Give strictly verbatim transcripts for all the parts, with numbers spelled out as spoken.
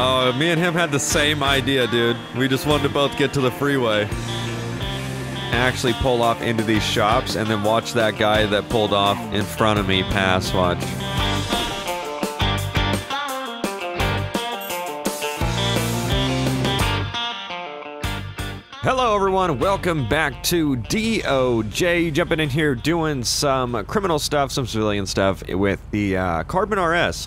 Oh, me and him had the same idea, dude. We just wanted to both get to the freeway. Actually pull off into these shops and then watch that guy that pulled off in front of me pass. Watch. Hello everyone, welcome back to D O J. Jumping in here doing some criminal stuff, some civilian stuff with the uh, Carbon R S.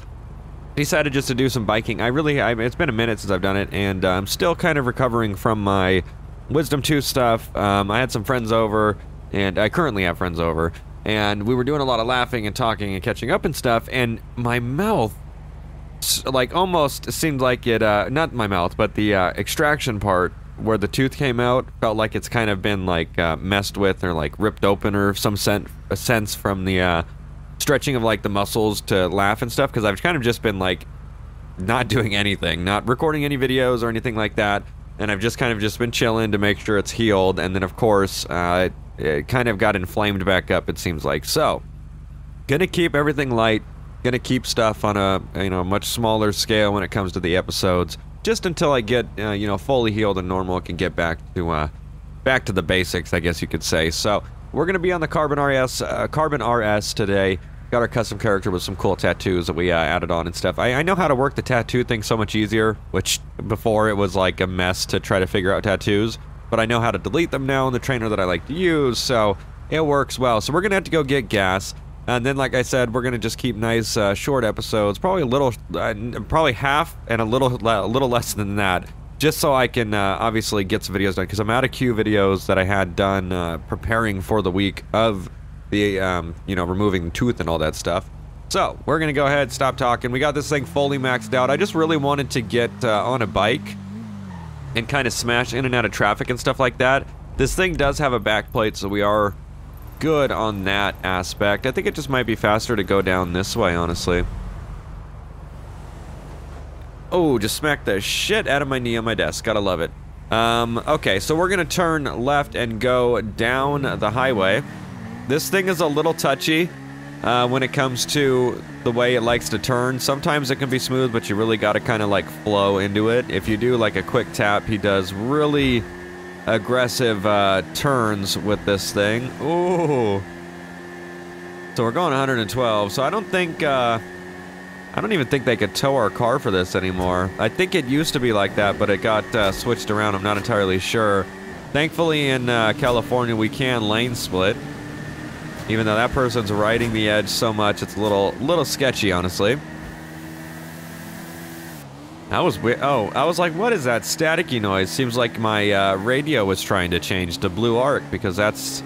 Decided just to do some biking. I really, I, it's been a minute since I've done it, and uh, I'm still kind of recovering from my Wisdom two stuff. Um, I had some friends over, and I currently have friends over, and we were doing a lot of laughing and talking and catching up and stuff, and my mouth, like, almost seemed like it, uh, not my mouth, but the uh, extraction part where the tooth came out felt like it's kind of been like uh, messed with or like ripped open or some sen a sense from the uh, stretching of like the muscles to laugh and stuff, because I've kind of just been like not doing anything, not recording any videos or anything like that, and I've just kind of just been chilling to make sure it's healed, and then of course uh, it, it kind of got inflamed back up, it seems like. So gonna keep everything light, gonna keep stuff on a, you know, much smaller scale when it comes to the episodes. Just until I get, uh, you know, fully healed and normal, I can get back to, uh, back to the basics, I guess you could say. So, we're gonna be on the Carbon R S, uh, Carbon R S today. Got our custom character with some cool tattoos that we, uh, added on and stuff. I, I know how to work the tattoo thing so much easier, which before it was like a mess to try to figure out tattoos. But I know how to delete them now in the trainer that I like to use, so it works well. So we're gonna have to go get gas. And then, like I said, we're gonna just keep nice, uh, short episodes, probably a little, uh, probably half and a little, a little less than that, just so I can uh, obviously get some videos done, because I'm out of queue videos that I had done uh, preparing for the week of the, um, you know, removing the tooth and all that stuff. So we're gonna go ahead, stop talking. We got this thing fully maxed out. I just really wanted to get uh, on a bike and kind of smash in and out of traffic and stuff like that. This thing does have a back plate, so we are good on that aspect. I think it just might be faster to go down this way, honestly. Oh, just smacked the shit out of my knee on my desk. Gotta love it. Um, okay, so we're gonna turn left and go down the highway. This thing is a little touchy uh, when it comes to the way it likes to turn. Sometimes it can be smooth, but you really gotta kind of like flow into it. If you do like a quick tap, he does really aggressive uh, turns with this thing. Ooh. So we're going one hundred twelve. So I don't think, uh, I don't even think they could tow our car for this anymore. I think it used to be like that, but it got uh, switched around. I'm not entirely sure. Thankfully in uh, California we can lane split, even though that person's riding the edge so much it's a little, little sketchy, honestly. That was weird. Oh, I was like, what is that staticky noise? Seems like my uh, radio was trying to change to Blue Arc, because that's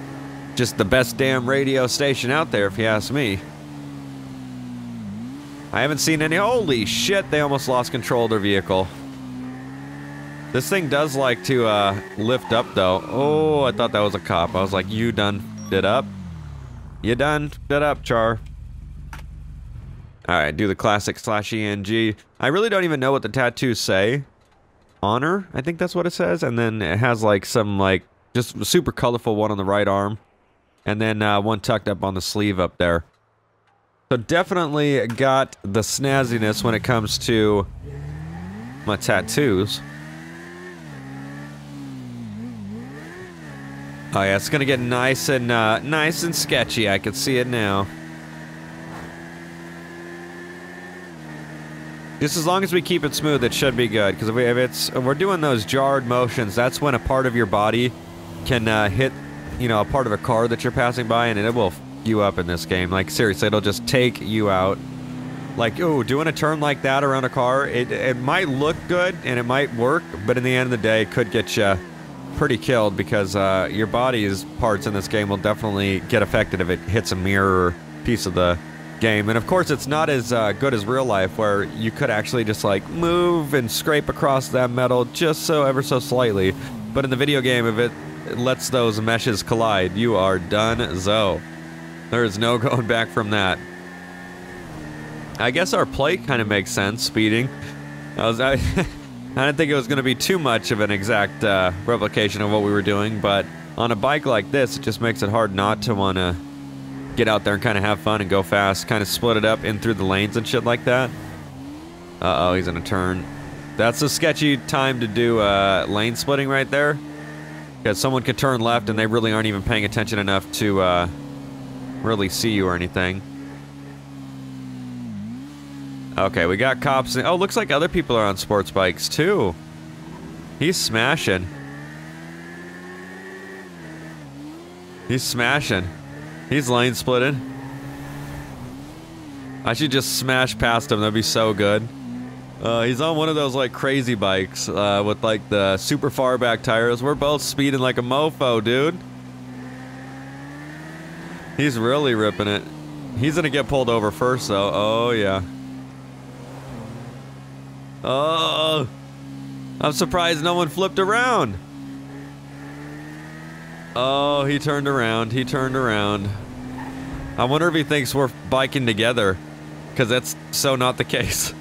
just the best damn radio station out there, if you ask me. I haven't seen any- holy shit, they almost lost control of their vehicle. This thing does like to uh, lift up, though. Oh, I thought that was a cop. I was like, you done did up? You done did up, Char. Alright, do the classic slash E N G. I really don't even know what the tattoos say. Honor, I think that's what it says. And then it has like some like, just super colorful one on the right arm. And then uh, one tucked up on the sleeve up there. So definitely got the snazziness when it comes to my tattoos. Oh yeah, it's gonna get nice and, uh, nice and sketchy. I can see it now. Just as long as we keep it smooth, it should be good. Because if, we, if it's if we're doing those jarred motions, that's when a part of your body can uh, hit, you know, a part of a car that you're passing by, and it will f you up in this game. Like seriously, it'll just take you out. Like, ooh, doing a turn like that around a car, it it might look good and it might work, but in the end of the day, it could get you pretty killed, because uh, your body's parts in this game will definitely get affected if it hits a mirror piece of the game. And of course it's not as uh, good as real life, where you could actually just like move and scrape across that metal just so ever so slightly, but in the video game, if it, it lets those meshes collide, you are done-zo. There is no going back from that. I guess our plate kind of makes sense, speeding. I was I, I didn't think it was going to be too much of an exact uh, replication of what we were doing, but on a bike like this it just makes it hard not to want to get out there and kind of have fun and go fast, kind of split it up in through the lanes and shit like that. Uh-oh, he's in a turn. That's a sketchy time to do uh, lane splitting right there. Because someone could turn left and they really aren't even paying attention enough to uh, really see you or anything. Okay, we got cops. Oh, looks like other people are on sports bikes too. He's smashing. He's smashing. He's lane splitting. I should just smash past him. That'd be so good. Uh, he's on one of those like crazy bikes uh, with like the super far back tires. We're both speeding like a mofo, dude. He's really ripping it. He's gonna get pulled over first though. Oh yeah. Oh, I'm surprised no one flipped around. Oh, he turned around. He turned around. I wonder if he thinks we're biking together, because that's so not the case.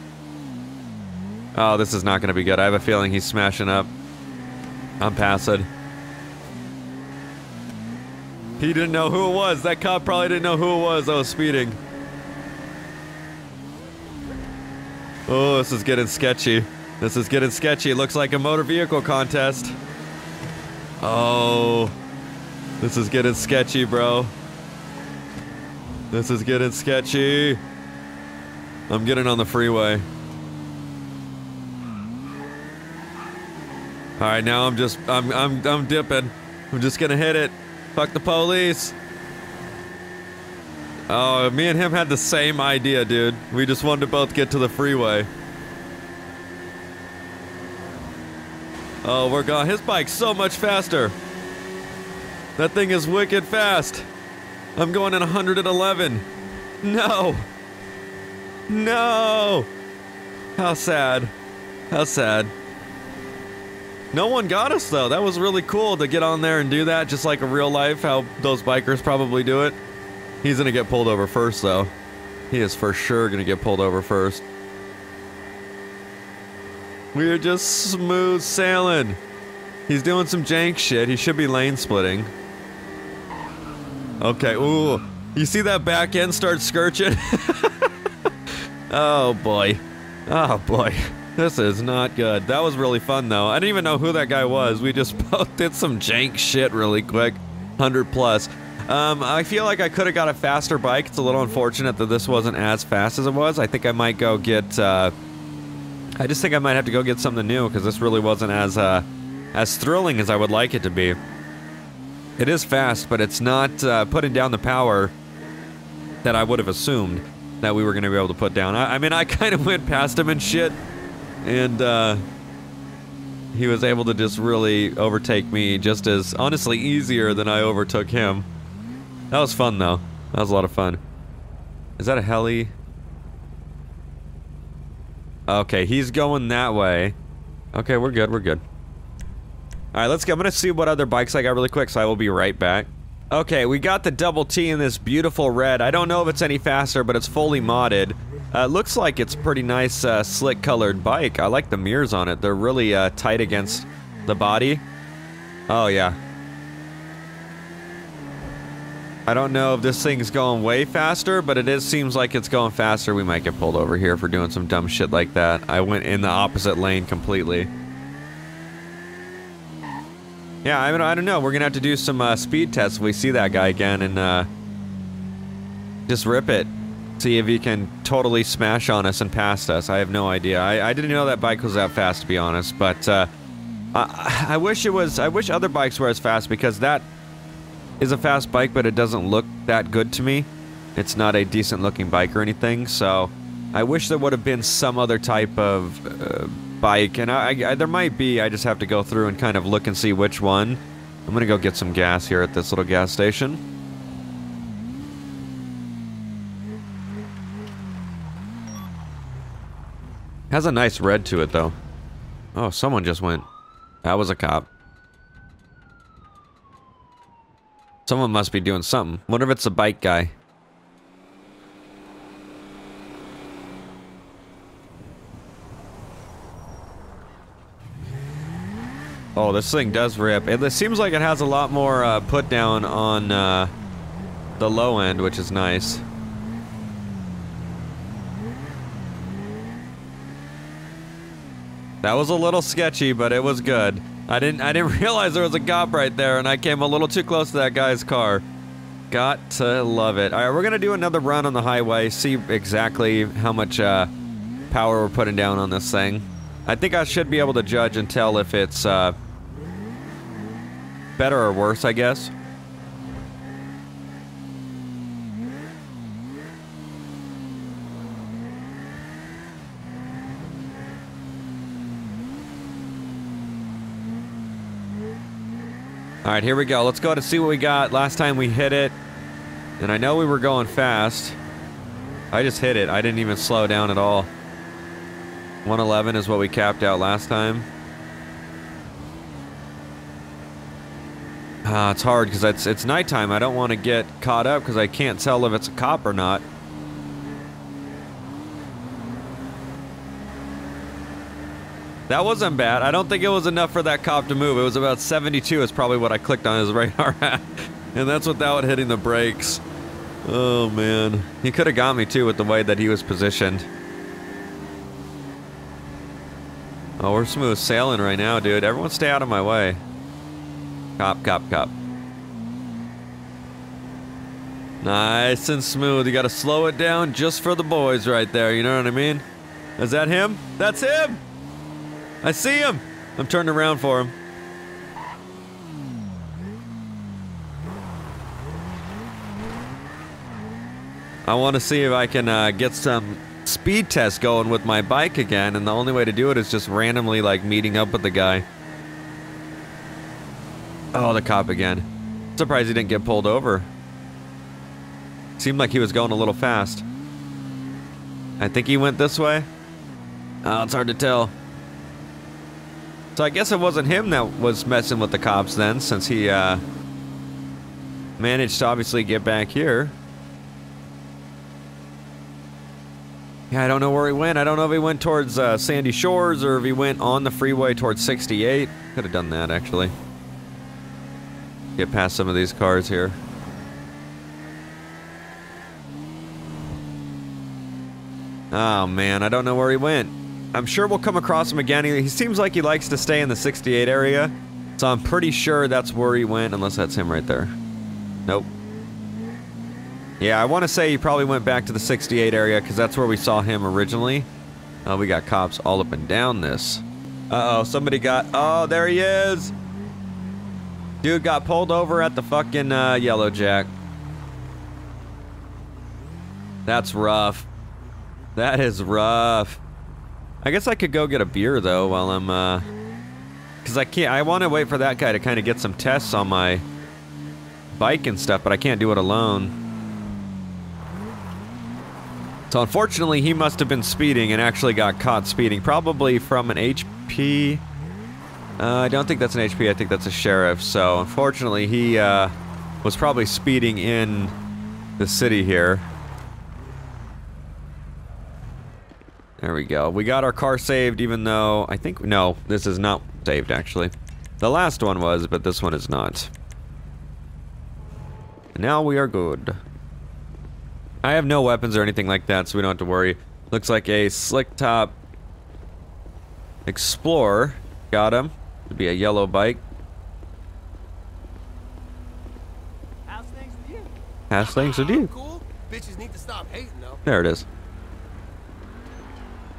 Oh, this is not going to be good. I have a feeling he's smashing up. I'm passing. He didn't know who it was. That cop probably didn't know who it was. I was speeding. Oh, this is getting sketchy. This is getting sketchy. It looks like a motor vehicle contest. Oh... This is getting sketchy, bro. This is getting sketchy. I'm getting on the freeway. Alright, now I'm just I'm I'm I'm dipping. I'm just gonna hit it. Fuck the police. Oh, me and him had the same idea, dude. We just wanted to both get to the freeway. Oh, we're gone. His bike's so much faster. That thing is wicked fast. I'm going at one hundred eleven. No. No. How sad. How sad. No one got us though. That was really cool to get on there and do that, just like in real life, how those bikers probably do it. He's gonna get pulled over first though. He is for sure gonna get pulled over first. We are just smooth sailing. He's doing some jank shit. He should be lane splitting. Okay, ooh. You see that back end start skirching? Oh boy. Oh boy. This is not good. That was really fun though. I didn't even know who that guy was. We just both did some jank shit really quick. one hundred plus. Um, I feel like I could have got a faster bike. It's a little unfortunate that this wasn't as fast as it was. I think I might go get, uh... I just think I might have to go get something new, because this really wasn't as, uh... as thrilling as I would like it to be. It is fast, but it's not uh, putting down the power that I would have assumed that we were going to be able to put down. I, I mean, I kind of went past him and shit, and uh, he was able to just really overtake me just as, honestly, easier than I overtook him. That was fun, though. That was a lot of fun. Is that a heli? Okay, he's going that way. Okay, we're good, we're good. Alright, let's go. I'm gonna see what other bikes I got really quick, so I will be right back. Okay, we got the double T in this beautiful red. I don't know if it's any faster, but it's fully modded. Uh, looks like it's a pretty nice, uh, slick colored bike. I like the mirrors on it. They're really, uh, tight against the body. Oh, yeah. I don't know if this thing's going way faster, but it is seems like it's going faster. We might get pulled over here for doing some dumb shit like that. I went in the opposite lane completely. Yeah, I mean, I don't know. We're gonna have to do some uh, speed tests if we see that guy again and uh, just rip it. See if he can totally smash on us and past us. I have no idea. I, I didn't know that bike was that fast, to be honest. But uh, I, I wish it was. I wish other bikes were as fast, because that is a fast bike, but it doesn't look that good to me. It's not a decent-looking bike or anything. So I wish there would have been some other type of. Uh, bike, and I, I, there might be, I just have to go through and kind of look and see which one. I'm gonna go get some gas here at this little gas station. Has a nice red to it, though. Oh, someone just went. That was a cop. Someone must be doing something. Wonder if it's a bike guy. Oh, this thing does rip. It, it seems like it has a lot more uh, put down on uh, the low end, which is nice. That was a little sketchy, but it was good. I didn't I didn't realize there was a cop right there, and I came a little too close to that guy's car. Got to love it. Alright, we're gonna do another run on the highway, see exactly how much uh, power we're putting down on this thing. I think I should be able to judge and tell if it's uh, better or worse, I guess. All right, here we go. Let's go to see what we got. Last time we hit it, and I know we were going fast. I just hit it. I didn't even slow down at all. one eleven is what we capped out last time. Ah, it's hard because it's it's nighttime. I don't want to get caught up because I can't tell if it's a cop or not. That wasn't bad. I don't think it was enough for that cop to move. It was about seventy-two is probably what I clicked on his radar at. And that's without hitting the brakes. Oh, man. He could have got me, too, with the way that he was positioned. Oh, we're smooth sailing right now, dude. Everyone stay out of my way. Cop, cop, cop. Nice and smooth. You got to slow it down just for the boys right there. You know what I mean? Is that him? That's him! I see him! I'm turning around for him. I want to see if I can uh, get some speed test going with my bike again, and the only way to do it is just randomly, like, meeting up with the guy. Oh, the cop again. Surprised he didn't get pulled over. Seemed like he was going a little fast. I think he went this way. Oh, it's hard to tell. So I guess it wasn't him that was messing with the cops then, since he uh, managed to obviously get back here. Yeah, I don't know where he went. I don't know if he went towards uh, Sandy Shores or if he went on the freeway towards sixty-eight. Could have done that, actually. Get past some of these cars here. Oh, man, I don't know where he went. I'm sure we'll come across him again. He, he seems like he likes to stay in the sixty-eight area, so I'm pretty sure that's where he went, unless that's him right there. Nope. Yeah, I want to say he probably went back to the sixty-eight area, because that's where we saw him originally. Oh, we got cops all up and down this. Uh-oh, somebody got... Oh, there he is! Dude got pulled over at the fucking uh, Yellow Jack. That's rough. That is rough. I guess I could go get a beer, though, while I'm, uh... Because I can't... I want to wait for that guy to kind of get some tests on my bike and stuff, but I can't do it alone. So, unfortunately, he must have been speeding and actually got caught speeding. Probably from an H P... Uh, I don't think that's an H P. I think that's a sheriff. So, unfortunately, he, uh... was probably speeding in the city here. There we go. We got our car saved, even though I think no, this is not saved actually. The last one was, but this one is not. And now we are good. I have no weapons or anything like that, so we don't have to worry. Looks like a slick top Explorer. Got him. It'd be a yellow bike. How's things with you? How's things with you? Cool. Bitches need to stop hating though. There it is.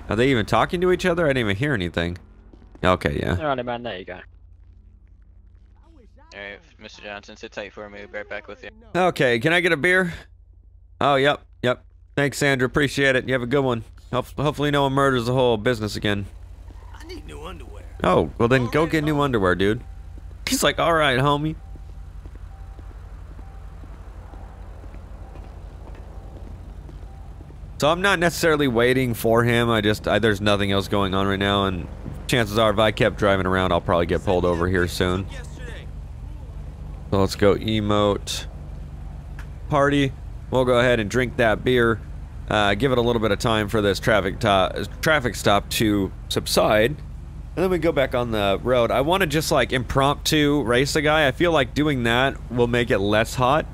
Are they even talking to each other? I didn't even hear anything. Okay, yeah. All right, man, there you go. All right, Mister Johnson, sit tight for me. We'll be right back with you. Okay, can I get a beer? Oh, yep, yep. Thanks, Sandra. Appreciate it. You have a good one. Hopefully no one murders the whole business again. I need new underwear. Oh, well then go get new underwear, dude. He's like, all right, homie. So I'm not necessarily waiting for him, I just, I, there's nothing else going on right now, and chances are if I kept driving around, I'll probably get pulled over here soon. So let's go emote. Party. We'll go ahead and drink that beer. Uh, give it a little bit of time for this traffic, to traffic stop to subside. And then we go back on the road. I want to just like impromptu race a guy. I feel like doing that will make it less hot.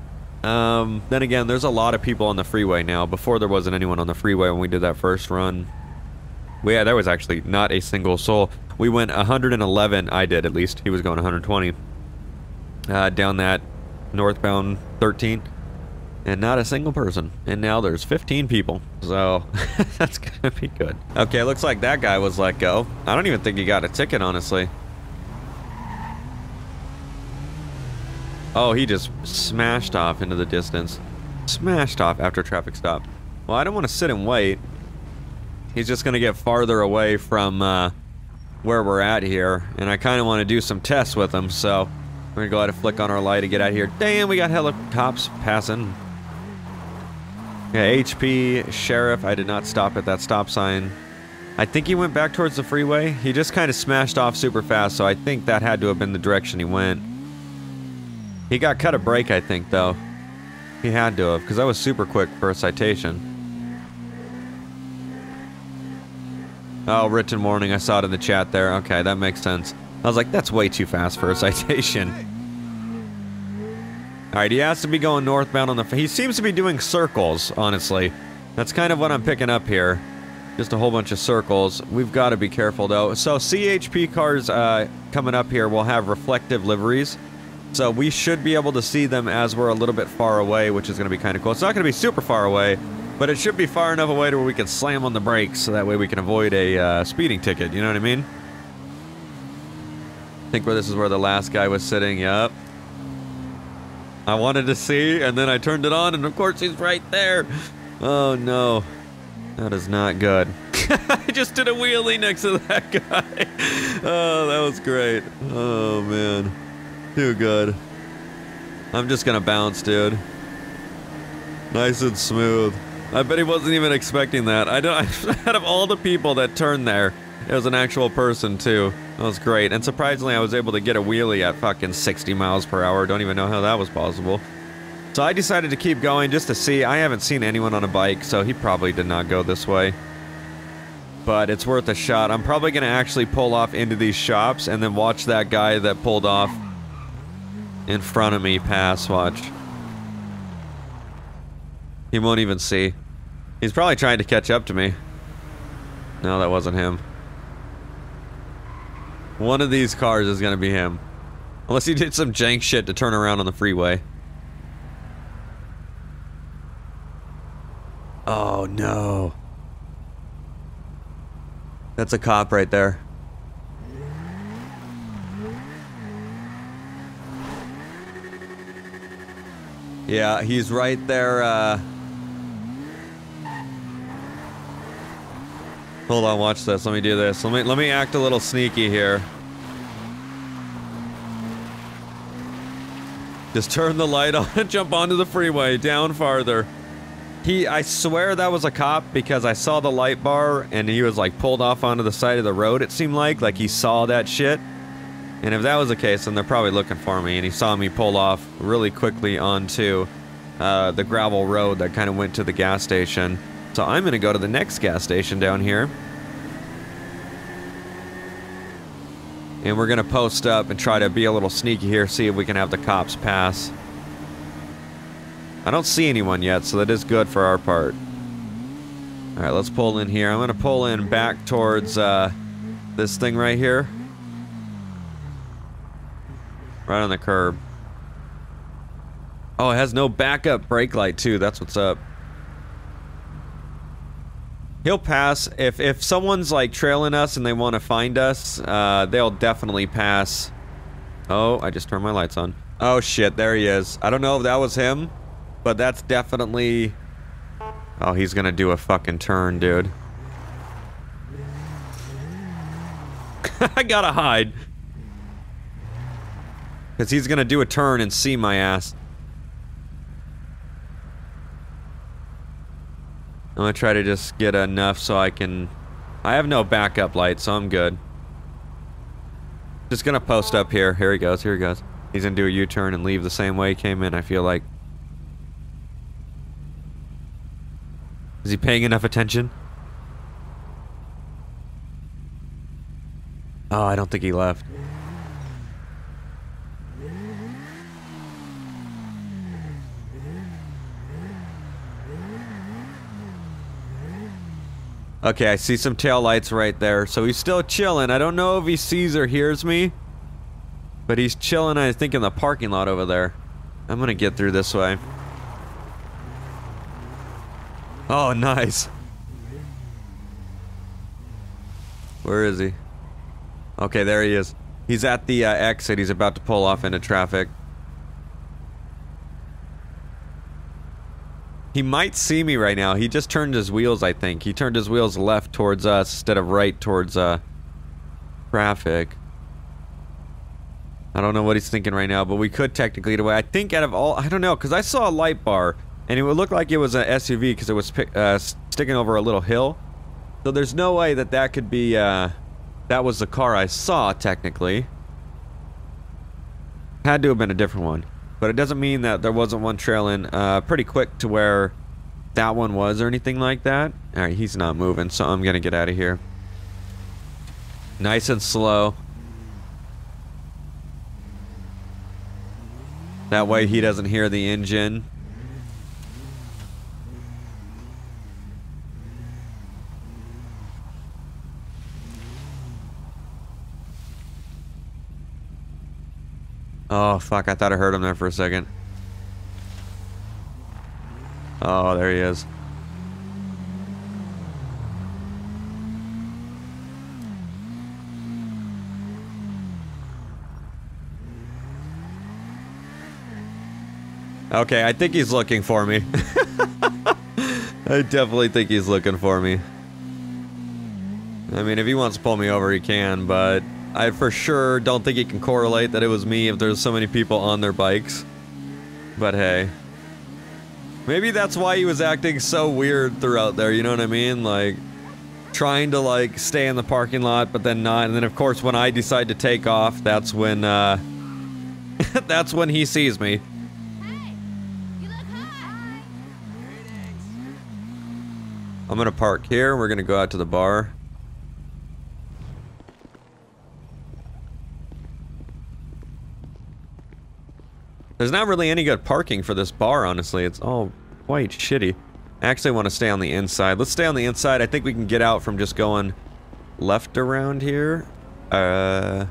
Um, then again, there's a lot of people on the freeway now. Before there wasn't anyone on the freeway when we did that first run. Well, yeah, there was actually not a single soul. We went one eleven, I did at least. He was going one twenty. Uh, down that northbound thirteen. And not a single person. And now there's fifteen people. So, that's gonna be good. Okay, looks like that guy was let go. I don't even think he got a ticket, honestly. Oh, he just smashed off into the distance. Smashed off after a traffic stop. Well, I don't want to sit and wait. He's just gonna get farther away from uh, where we're at here, and I kind of want to do some tests with him, so we're gonna go ahead and flick on our light and get out of here. Damn, we got hella cops passing. Yeah, H P, Sheriff, I did not stop at that stop sign. I think he went back towards the freeway. He just kind of smashed off super fast, so I think that had to have been the direction he went. He got cut a break, I think, though. He had to have, because that was super quick for a citation. Oh, written warning. I saw it in the chat there. Okay, that makes sense. I was like, that's way too fast for a citation. Alright, he has to be going northbound on the... He seems to be doing circles, honestly. That's kind of what I'm picking up here. Just a whole bunch of circles. We've got to be careful, though. So, C H P cars uh, coming up here will have reflective liveries. So, we should be able to see them as we're a little bit far away, which is going to be kind of cool. It's not going to be super far away, but it should be far enough away to where we can slam on the brakes, so that way we can avoid a uh, speeding ticket, you know what I mean? I think where this is where the last guy was sitting, yep. I wanted to see, and then I turned it on, and of course he's right there! Oh no. That is not good. I just did a wheelie next to that guy! Oh, that was great. Oh man. Too good. I'm just gonna bounce, dude. Nice and smooth. I bet he wasn't even expecting that. I don't. Out of all the people that turned there, it was an actual person too. That was great. And surprisingly, I was able to get a wheelie at fucking sixty miles per hour. Don't even know how that was possible. So I decided to keep going just to see. I haven't seen anyone on a bike, so he probably did not go this way. But it's worth a shot. I'm probably gonna actually pull off into these shops and then watch that guy that pulled off in front of me pass. Watch. He won't even see. He's probably trying to catch up to me. No, that wasn't him. One of these cars is gonna be him. Unless he did some jank shit to turn around on the freeway. Oh no. That's a cop right there. Yeah, he's right there, uh... Hold on, watch this. Let me do this. Let me let me act a little sneaky here. Just turn the light on and jump onto the freeway, down farther. He, I swear that was a cop because I saw the light bar and he was like pulled off onto the side of the road, it seemed like. Like he saw that shit. And if that was the case, then they're probably looking for me, and he saw me pull off really quickly onto uh, the gravel road that kind of went to the gas station. So I'm gonna go to the next gas station down here. And we're gonna post up and try to be a little sneaky here, see if we can have the cops pass. I don't see anyone yet, so that is good for our part. Alright, let's pull in here. I'm gonna pull in back towards uh, this thing right here. Right on the curb. Oh, it has no backup brake light too, that's what's up. He'll pass. If if someone's like trailing us and they want to find us, uh, they'll definitely pass. Oh, I just turned my lights on. Oh shit, there he is. I don't know if that was him, but that's definitely... Oh, he's gonna do a fucking turn, dude. I gotta hide. Because he's gonna do a turn and see my ass. I'm gonna try to just get enough so I can... I have no backup light, so I'm good. Just gonna post up here. Here he goes, here he goes. He's gonna do a U-turn and leave the same way he came in, I feel like. Is he paying enough attention? Oh, I don't think he left. Okay, I see some taillights right there. So he's still chilling. I don't know if he sees or hears me, but he's chilling, I think, in the parking lot over there. I'm gonna get through this way. Oh, nice. Where is he? Okay, there he is. He's at the uh, exit. He's about to pull off into traffic. He might see me right now. He just turned his wheels, I think. He turned his wheels left towards us instead of right towards uh, traffic. I don't know what he's thinking right now, but we could technically get away. I think out of all... I don't know, because I saw a light bar, and it would look like it was an S U V because it was uh, sticking over a little hill. So there's no way that that could be... Uh, that was the car I saw, technically. Had to have been a different one. But it doesn't mean that there wasn't one trailing uh, pretty quick to where that one was or anything like that. Alright, he's not moving, so I'm gonna get out of here. Nice and slow. That way he doesn't hear the engine. Oh, fuck, I thought I heard him there for a second. Oh, there he is. Okay, I think he's looking for me. I definitely think he's looking for me. I mean, if he wants to pull me over, he can, but... I for sure don't think it can correlate that it was me if there's so many people on their bikes. But hey. Maybe that's why he was acting so weird throughout there, you know what I mean? Like, trying to, like, stay in the parking lot, but then not. And then, of course, when I decide to take off, that's when, uh... that's when he sees me. Hey, you look hot. I'm gonna park here. We're gonna go out to the bar. There's not really any good parking for this bar, honestly. It's all quite shitty. I actually want to stay on the inside. Let's stay on the inside. I think we can get out from just going left around here. Uh,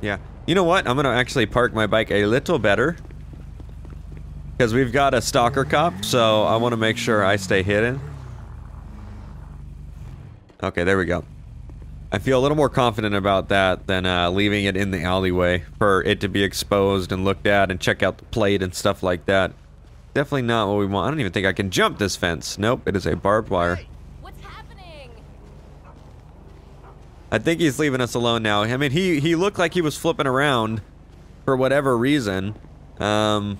yeah. You know what? I'm going to actually park my bike a little better. Because we've got a stalker cop, so I want to make sure I stay hidden. Okay, there we go. I feel a little more confident about that than uh, leaving it in the alleyway for it to be exposed and looked at and check out the plate and stuff like that. Definitely not what we want. I don't even think I can jump this fence. Nope, it is a barbed wire. Hey, what's happening? I think he's leaving us alone now. I mean, he, he looked like he was flipping around for whatever reason. Um,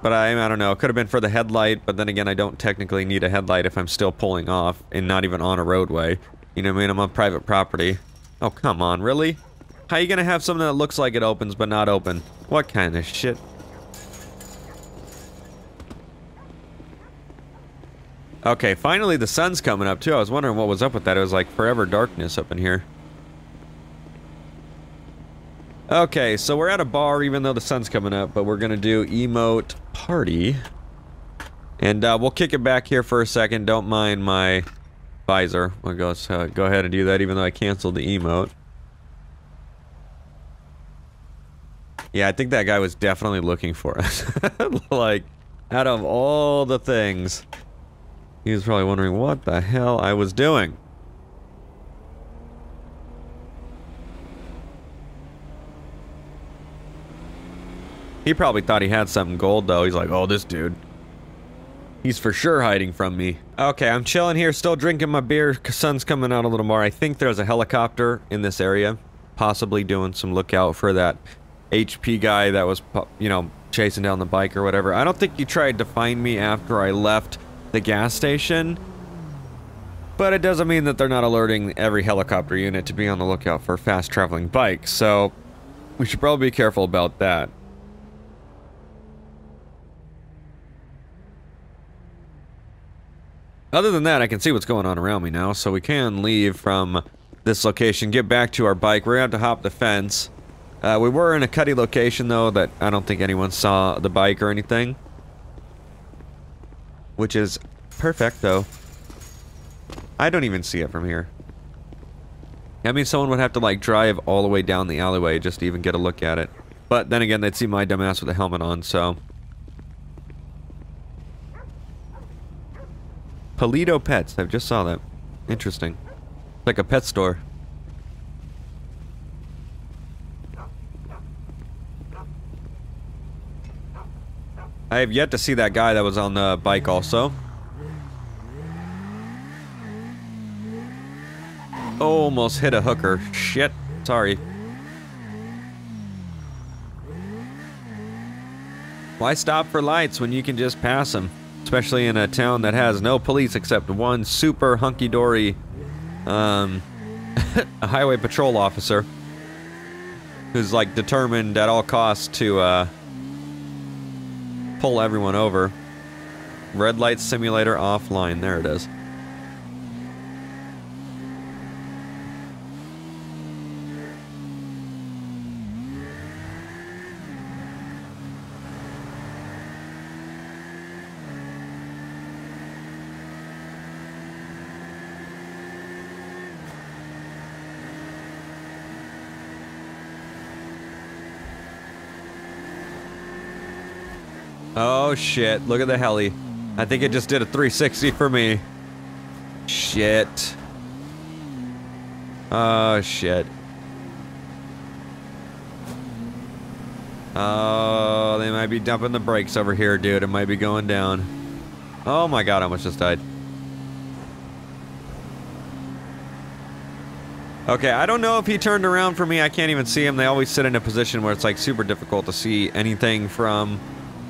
but I, I don't know. It could have been for the headlight, but then again, I don't technically need a headlight if I'm still pulling off and not even on a roadway. You know what I mean? I'm on private property. Oh, come on, really? How are you gonna have something that looks like it opens but not open? What kind of shit? Okay, finally the sun's coming up too. I was wondering what was up with that. It was like forever darkness up in here. Okay, so we're at a bar even though the sun's coming up, but we're gonna do emote party. And uh, we'll kick it back here for a second. Don't mind my... visor. We'll go, uh, go ahead and do that even though I canceled the emote. Yeah, I think that guy was definitely looking for us. Like, out of all the things, he was probably wondering what the hell I was doing. He probably thought he had something gold though. He's like, oh, this dude. He's for sure hiding from me. Okay, I'm chilling here, still drinking my beer. Sun's coming out a little more. I think there's a helicopter in this area. Possibly doing some lookout for that H P guy that was, you know, chasing down the bike or whatever. I don't think he tried to find me after I left the gas station. But it doesn't mean that they're not alerting every helicopter unit to be on the lookout for fast-traveling bikes. So, we should probably be careful about that. Other than that, I can see what's going on around me now, so we can leave from this location, get back to our bike. We're going to have to hop the fence. Uh, we were in a cutty location, though, that I don't think anyone saw the bike or anything. Which is perfect, though. I don't even see it from here. I mean, someone would have to, like, drive all the way down the alleyway just to even get a look at it. But then again, they'd see my dumbass with a helmet on, so... Palito Pets. I just saw that. Interesting. It's like a pet store. I have yet to see that guy that was on the bike also. Almost hit a hooker. Shit. Sorry. Why stop for lights when you can just pass them? Especially in a town that has no police except one super hunky-dory um, highway patrol officer who's, like, determined at all costs to, uh, pull everyone over. Red light simulator offline. There it is. Oh shit, look at the heli. I think it just did a three sixty for me. Shit. Oh shit. Oh, they might be dumping the brakes over here, dude. It might be going down. Oh my god, I almost just died. Okay, I don't know if he turned around for me. I can't even see him. They always sit in a position where it's like super difficult to see anything from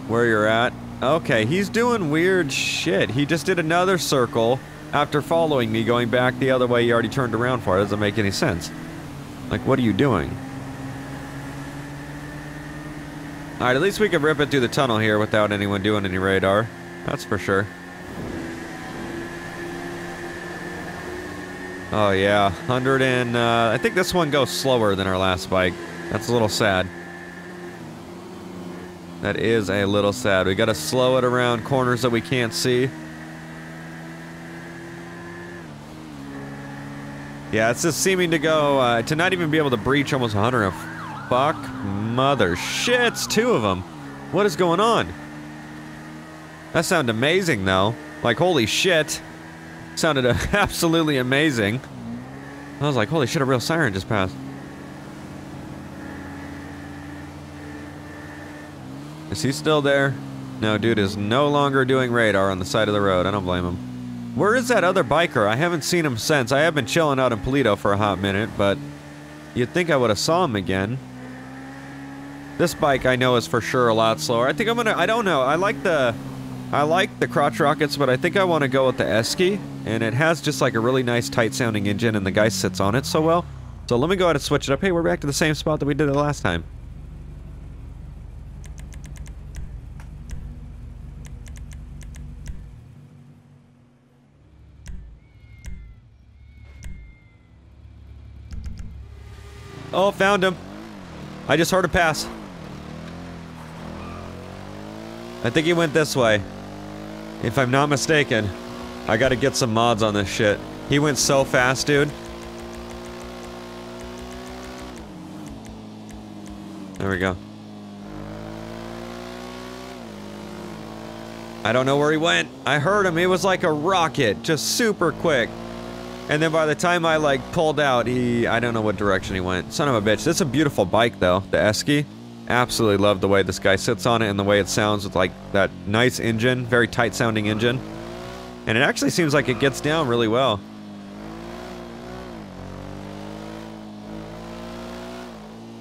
where you're at. Okay, he's doing weird shit. He just did another circle after following me, going back the other way. He already turned around for it. It doesn't make any sense. Like, what are you doing? Alright, at least we can rip it through the tunnel here without anyone doing any radar. That's for sure. Oh yeah, one hundred and... Uh, I think this one goes slower than our last bike. That's a little sad. That is a little sad. We gotta slow it around corners that we can't see. Yeah, it's just seeming to go, uh, to not even be able to breach almost one hundred of... Fuck mother shits, two of them. What is going on? That sounded amazing though. Like, holy shit. Sounded uh, absolutely amazing. I was like, holy shit, a real siren just passed. Is he still there? No, dude is no longer doing radar on the side of the road. I don't blame him. Where is that other biker? I haven't seen him since. I have been chilling out in Palito for a hot minute, but you'd think I would have saw him again. This bike I know is for sure a lot slower. I think I'm gonna, I don't know. I like the, I like the crotch rockets, but I think I want to go with the Esky, and it has just like a really nice tight sounding engine, and the guy sits on it so well. So let me go ahead and switch it up. Hey, we're back to the same spot that we did it last time. Oh, found him. I just heard a pass. I think he went this way. If I'm not mistaken. I gotta get some mods on this shit. He went so fast, dude. There we go. I don't know where he went. I heard him. It was like a rocket. Just super quick. And then by the time I, like, pulled out, he... I don't know what direction he went. Son of a bitch. This is a beautiful bike, though. The Esky. Absolutely love the way this guy sits on it and the way it sounds with, like, that nice engine. Very tight-sounding engine. And it actually seems like it gets down really well.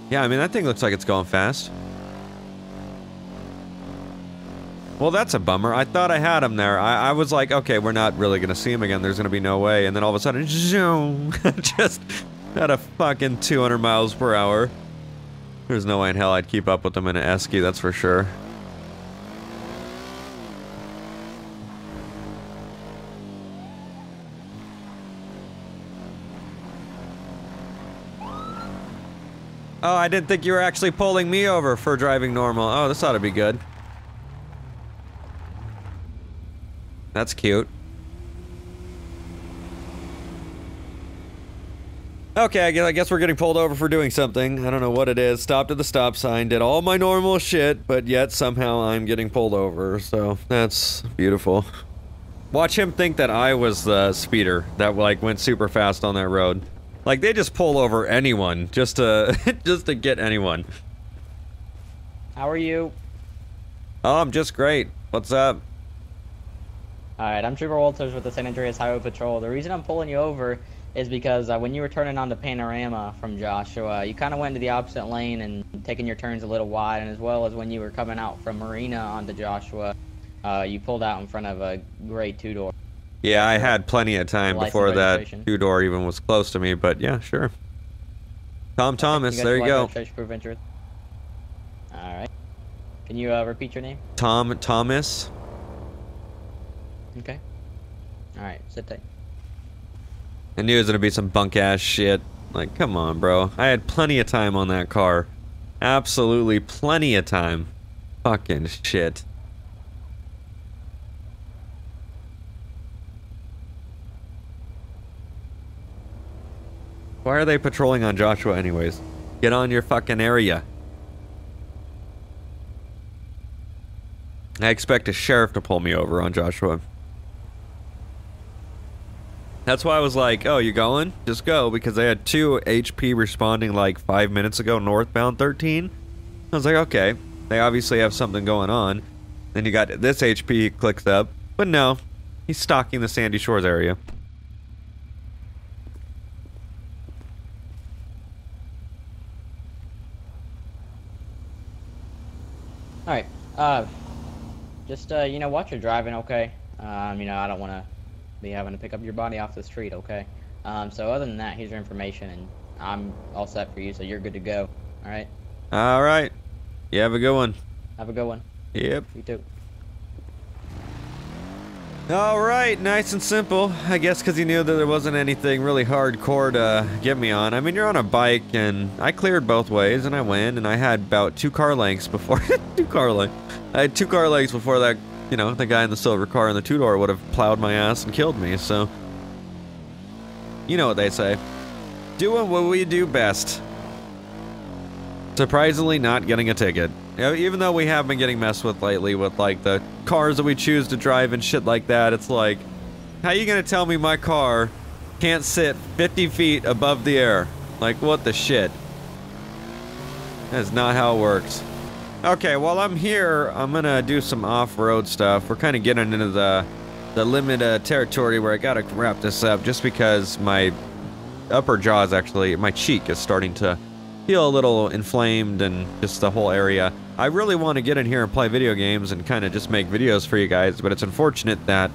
Yeah, I mean, that thing looks like it's going fast. Well, that's a bummer. I thought I had him there. I, I was like, okay, we're not really gonna see him again. There's gonna be no way. And then all of a sudden, zoom! Just at a fucking two hundred miles per hour. There's no way in hell I'd keep up with him in an Esky, that's for sure. Oh, I didn't think you were actually pulling me over for driving normal. Oh, this ought to be good. That's cute. Okay, I guess we're getting pulled over for doing something. I don't know what it is. Stopped at the stop sign, did all my normal shit, but yet somehow I'm getting pulled over, so that's beautiful. Watch him think that I was the speeder that, like, went super fast on that road. Like, they just pull over anyone just to, just to get anyone. How are you? Oh, I'm just great. What's up? Alright, I'm Trooper Walters with the San Andreas Highway Patrol. The reason I'm pulling you over is because uh, when you were turning on the Panorama from Joshua, you kind of went to the opposite lane and taking your turns a little wide, and as well as when you were coming out from Marina onto Joshua, uh, you pulled out in front of a gray two-door. Yeah, I had plenty of time before that two-door even was close to me, but yeah, sure. Tom Thomas, there you go. All right. Can you uh, repeat your name? Tom Thomas. Okay. All right, sit tight. I knew it was going to be some bunk-ass shit. Like, come on, bro. I had plenty of time on that car. Absolutely plenty of time. Fucking shit. Why are they patrolling on Joshua anyways? Get on your fucking area. I expect a sheriff to pull me over on Joshua. That's why I was like, oh, you going? Just go, because I had two H P responding like five minutes ago northbound thirteen. I was like, okay, they obviously have something going on. Then you got this H P clicked up, but no, he's stalking the Sandy Shores area. All right, uh, just, uh, you know, watch your driving, okay? Um, you know, I don't want to be having to pick up your body off the street, okay? Um, so other than that, here's your information, and I'm all set for you, so you're good to go, all right? All right. You have a good one. Have a good one. Yep. You too. All right, nice and simple, I guess, because he knew that there wasn't anything really hardcore to get me on. I mean, you're on a bike, and I cleared both ways, and I went, and I had about two car lengths before two car lengths. I had two car lengths before that, you know, the guy in the silver car in the two-door would have plowed my ass and killed me. So, you know what they say: doing what we do best. Surprisingly, not getting a ticket. Even though we have been getting messed with lately with, like, the cars that we choose to drive and shit like that, it's like, how you gonna tell me my car can't sit fifty feet above the air? Like, what the shit? That's not how it works. Okay, while I'm here, I'm gonna do some off-road stuff. We're kind of getting into the, the limit uh, territory where I gotta wrap this up just because my upper jaw's actually, my cheek is starting to feel a little inflamed and just the whole area. I really want to get in here and play video games and kind of just make videos for you guys, but it's unfortunate that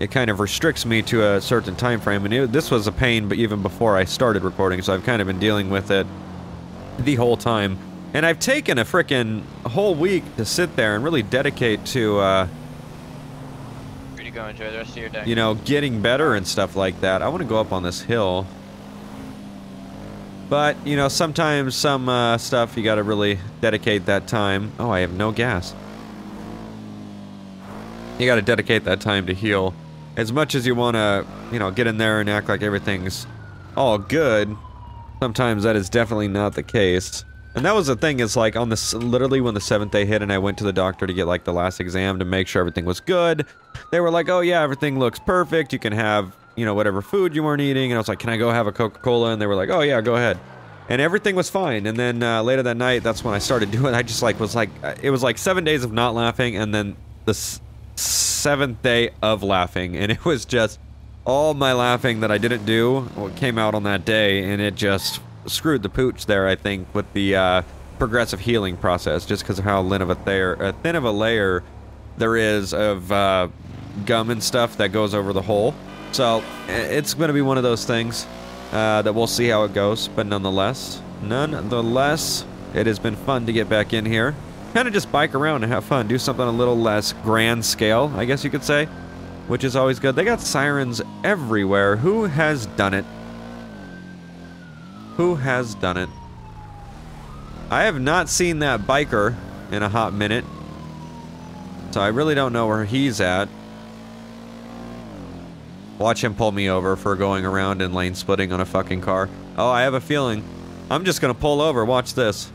it kind of restricts me to a certain time frame, and it, this was a pain but even before I started recording, so I've kind of been dealing with it the whole time. And I've taken a frickin' whole week to sit there and really dedicate to, uh, to go enjoy the rest of your day. You know, getting better and stuff like that. I want to go up on this hill. But, you know, sometimes some uh, stuff you gotta really dedicate that time. Oh, I have no gas. You gotta dedicate that time to heal. As much as you wanna, you know, get in there and act like everything's all good, sometimes that is definitely not the case. And that was the thing, is like, on this, literally when the seventh day hit and I went to the doctor to get, like, the last exam to make sure everything was good, they were like, oh yeah, everything looks perfect, you can have, you know, whatever food you weren't eating, and I was like, can I go have a Coca-Cola? And they were like, oh yeah, go ahead. And everything was fine, and then uh, later that night, that's when I started doing, I just like, was like, it was like seven days of not laughing, and then the s seventh day of laughing, and it was just, all my laughing that I didn't do came out on that day, and it just screwed the pooch there, I think, with the uh, progressive healing process, just because of how thin of a, ther thin of a layer there is of uh, gum and stuff that goes over the hole. So, it's going to be one of those things uh, that we'll see how it goes, but nonetheless, nonetheless, it has been fun to get back in here. Kind of just bike around and have fun, do something a little less grand scale, I guess you could say, which is always good. They got sirens everywhere. Who has done it? Who has done it? I have not seen that biker in a hot minute, so I really don't know where he's at. Watch him pull me over for going around and lane splitting on a fucking car. Oh, I have a feeling. I'm just gonna pull over. Watch this.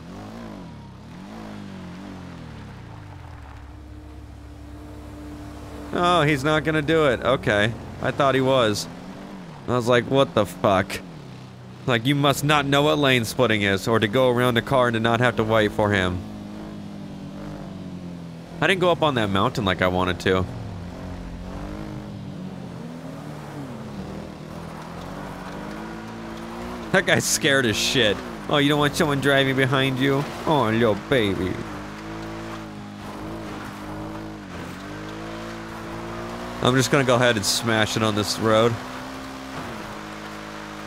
Oh, he's not gonna do it. Okay. I thought he was. I was like, what the fuck? Like, you must not know what lane splitting is, or to go around a car and to not have to wait for him. I didn't go up on that mountain like I wanted to. That guy's scared as shit. Oh, you don't want someone driving behind you? Oh, little baby. I'm just gonna go ahead and smash it on this road.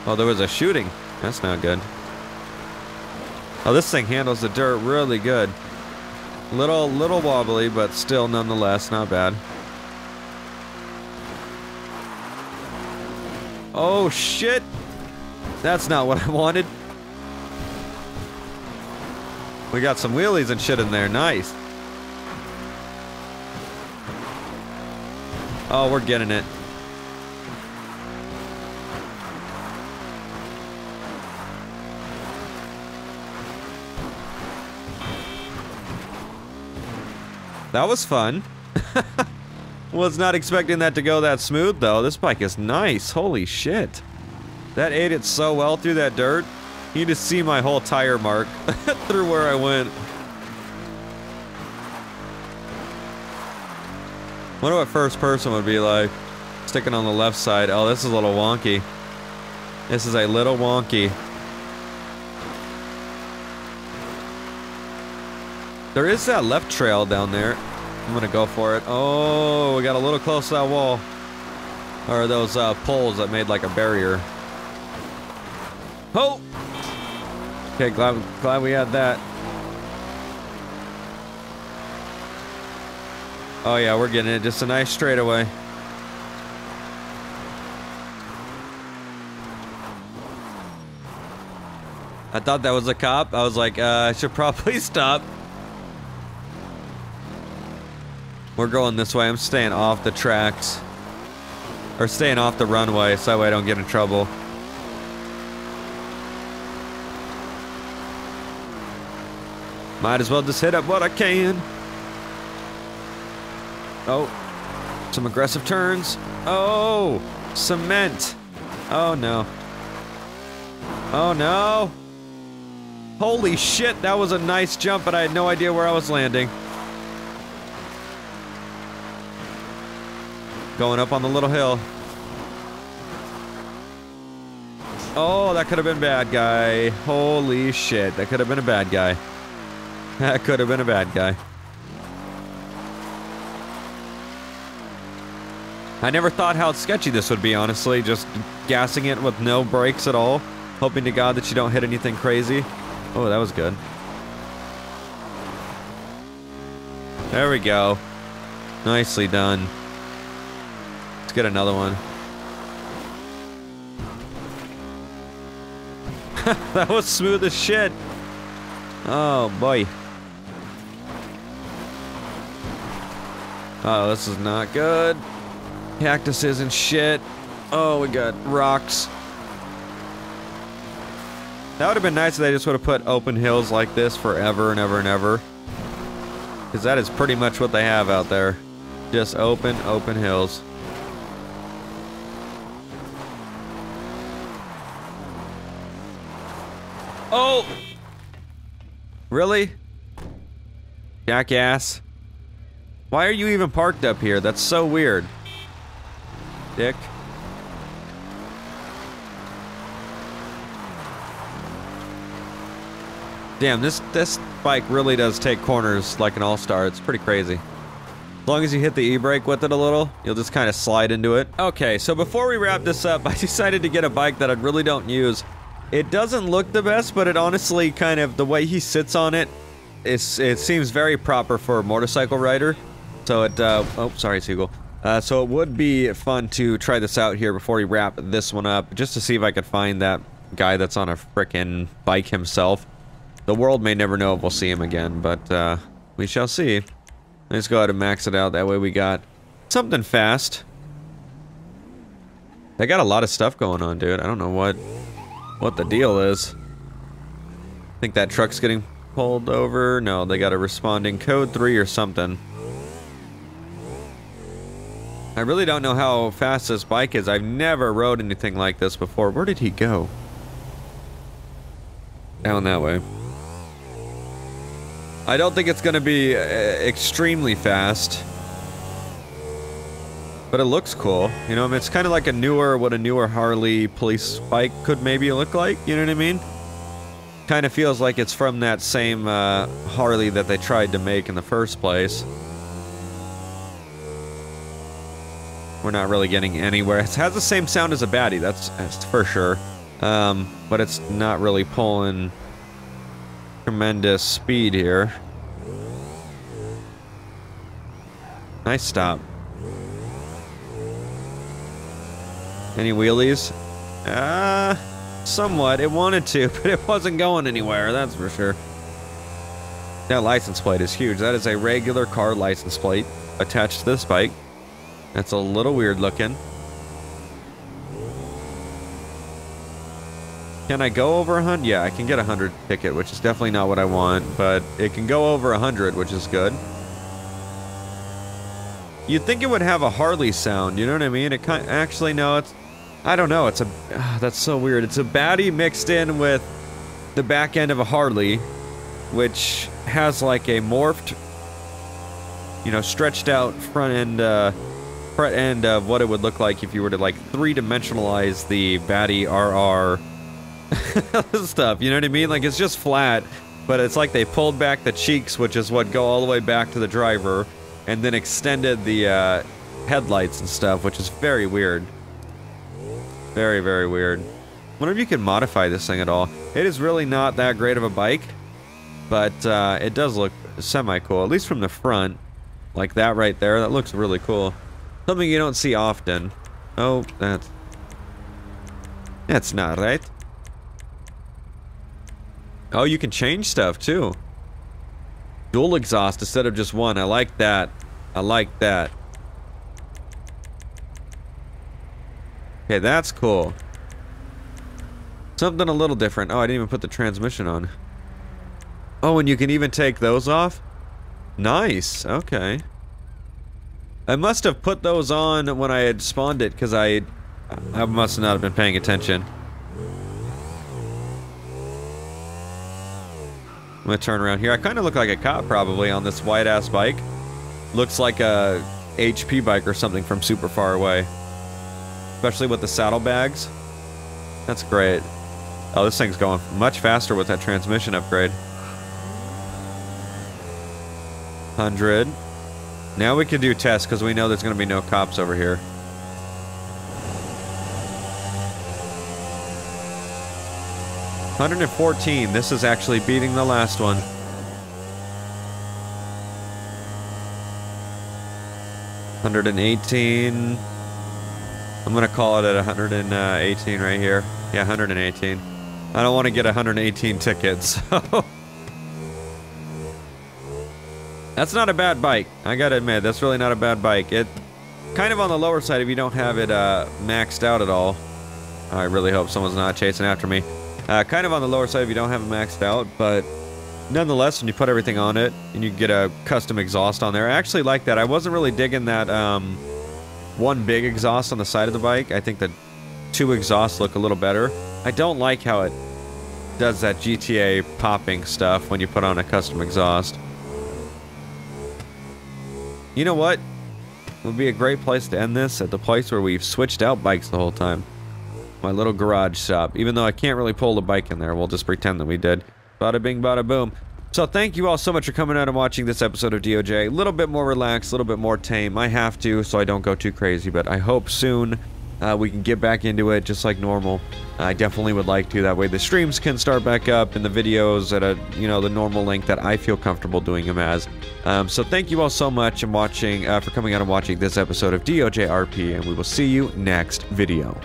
Oh, there was a shooting. That's not good. Oh, this thing handles the dirt really good. Little, little wobbly, but still nonetheless, not bad. Oh, shit! That's not what I wanted. We got some wheelies and shit in there. Nice. Oh, we're getting it. That was fun. Was not expecting that to go that smooth, though. This bike is nice. Holy shit. That ate it so well through that dirt. You just see my whole tire mark through where I went. Wonder what first person would be like. Sticking on the left side. Oh, this is a little wonky. This is a little wonky. There is that left trail down there. I'm gonna go for it. Oh, we got a little close to that wall. Or those uh, poles that made like a barrier. Oh! Okay, glad, glad we had that. Oh yeah, we're getting it. Just a nice straightaway. I thought that was a cop. I was like, uh, I should probably stop. We're going this way. I'm staying off the tracks. Or staying off the runway, so that way I don't get in trouble. Might as well just hit up what I can. Oh. Some aggressive turns. Oh! Cement. Oh no. Oh no! Holy shit, that was a nice jump, but I had no idea where I was landing. Going up on the little hill. Oh, that could have been a bad guy. Holy shit, that could have been a bad guy. That could have been a bad guy. I never thought how sketchy this would be, honestly. Just gassing it with no brakes at all. Hoping to God that you don't hit anything crazy. Oh, that was good. There we go. Nicely done. Get another one. That was smooth as shit. Oh boy. Oh, this is not good. Cactuses and shit. Oh, we got rocks. That would have been nice if they just would have put open hills like this forever and ever and ever. Because that is pretty much what they have out there. Just open, open hills. Oh! Really? Jackass. Why are you even parked up here? That's so weird. Dick. Damn, this, this bike really does take corners like an all-star. It's pretty crazy. As long as you hit the e-brake with it a little, you'll just kind of slide into it. Okay, so before we wrap this up, I decided to get a bike that I really don't use. It doesn't look the best, but it honestly kind of, the way he sits on it, it's, it seems very proper for a motorcycle rider. So it, uh, oh, sorry, Seagull. Uh, so it would be fun to try this out here before we wrap this one up, just to see if I could find that guy that's on a frickin' bike himself. The world may never know if we'll see him again, but uh, we shall see. Let's go ahead and max it out, that way we got something fast. They got a lot of stuff going on, dude, I don't know what... what the deal is. I think that truck's getting pulled over. No, they got a responding code three or something. I really don't know how fast this bike is. I've never rode anything like this before. Where did he go? Down that way. I don't think it's going to be uh, extremely fast, but it looks cool. You know, I mean, it's kind of like a newer, what a newer Harley police bike could maybe look like. You know what I mean? Kind of feels like it's from that same uh, Harley that they tried to make in the first place. We're not really getting anywhere. It has the same sound as a baddie. That's, that's for sure. Um, but it's not really pulling tremendous speed here. Nice stop. Any wheelies? Ah, uh, somewhat. It wanted to, but it wasn't going anywhere, that's for sure. That license plate is huge. That is a regular car license plate attached to this bike. That's a little weird looking. Can I go over a hundred? Yeah, I can get a hundred ticket, which is definitely not what I want, but it can go over a hundred, which is good. You'd think it would have a Harley sound, you know what I mean? It kind of, actually, no, it's... I don't know, it's a... Uh, that's so weird. It's a baddie mixed in with the back end of a Harley, which has like a morphed, you know, stretched out front end, uh... front end of what it would look like if you were to like three-dimensionalize the baddie R R... stuff, you know what I mean? Like, it's just flat, but it's like they pulled back the cheeks, which is what go all the way back to the driver, and then extended the uh, headlights and stuff, which is very weird. Very, very weird. I wonder if you can modify this thing at all. It is really not that great of a bike, but uh, it does look semi-cool, at least from the front. Like that right there, that looks really cool. Something you don't see often. Oh, that's... That's not right. Oh, you can change stuff, too. Dual exhaust instead of just one. I like that. I like that. Okay, that's cool. Something a little different. Oh, I didn't even put the transmission on. Oh, and you can even take those off? Nice. Okay. I must have put those on when I had spawned it, because I... I must not have been paying attention. I'm gonna turn around here. I kind of look like a cop, probably, on this white-ass bike. Looks like a H P bike or something from super far away. Especially with the saddlebags. That's great. Oh, this thing's going much faster with that transmission upgrade. one hundred. Now we can do tests, because we know there's gonna be no cops over here. one hundred fourteen. This is actually beating the last one. one hundred eighteen. I'm gonna call it at one hundred eighteen right here. Yeah, one hundred eighteen. I don't want to get one hundred eighteen tickets, so... That's not a bad bike. I gotta admit, that's really not a bad bike. It kind of on the lower side if you don't have it uh, maxed out at all. I really hope someone's not chasing after me. Uh, kind of on the lower side if you don't have it maxed out, but nonetheless, when you put everything on it, and you get a custom exhaust on there. I actually like that. I wasn't really digging that um, one big exhaust on the side of the bike. I think the two exhausts look a little better. I don't like how it does that G T A popping stuff when you put on a custom exhaust. You know what? It would be a great place to end this, at the place where we've switched out bikes the whole time. My little garage shop. Even though I can't really pull the bike in there, we'll just pretend that we did. Bada bing, bada boom. So thank you all so much for coming out and watching this episode of D O J. A little bit more relaxed, a little bit more tame. I have to, so I don't go too crazy, but I hope soon uh, we can get back into it just like normal. I definitely would like to. That way the streams can start back up and the videos at a, you know, the normal length that I feel comfortable doing them as. Um, so thank you all so much and watching uh, for coming out and watching this episode of D O J R P, and we will see you next video.